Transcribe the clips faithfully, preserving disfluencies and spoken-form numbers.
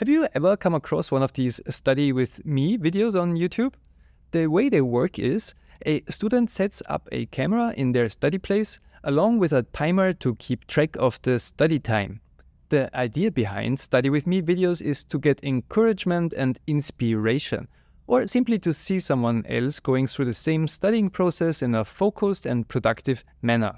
Have you ever come across one of these study with me videos on YouTube? The way they work is, a student sets up a camera in their study place along with a timer to keep track of the study time. The idea behind Study With Me videos is to get encouragement and inspiration, or simply to see someone else going through the same studying process in a focused and productive manner.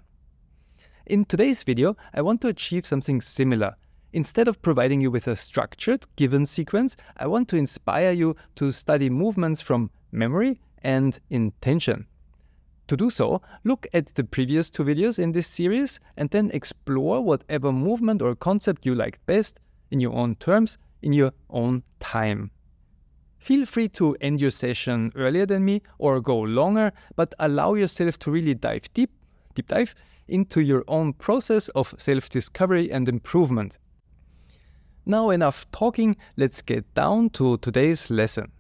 In today's video, I want to achieve something similar. Instead of providing you with a structured given sequence, I want to inspire you to study movements from memory and intention. To do so, look at the previous two videos in this series and then explore whatever movement or concept you liked best in your own terms, in your own time. Feel free to end your session earlier than me or go longer, but allow yourself to really dive deep, deep dive into your own process of self-discovery and improvement. Now enough talking, let's get down to today's lesson.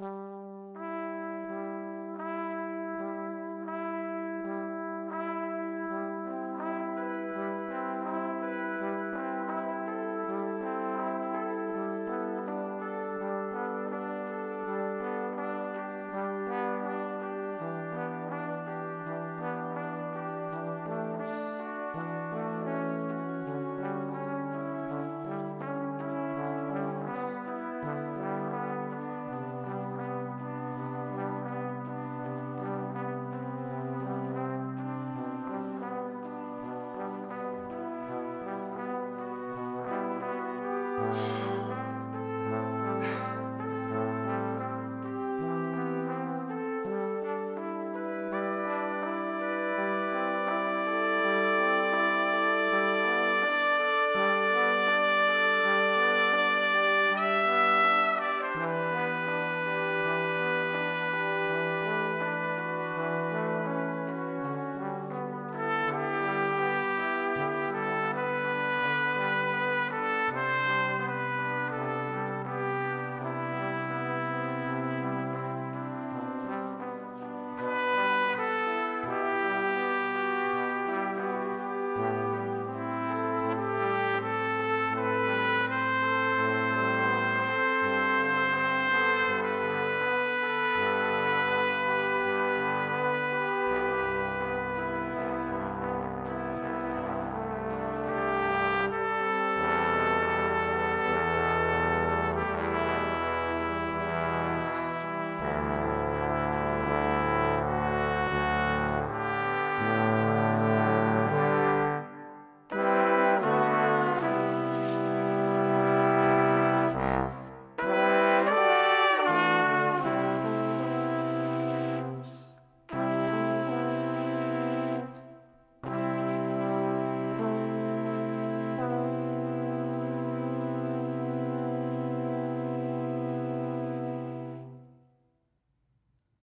you.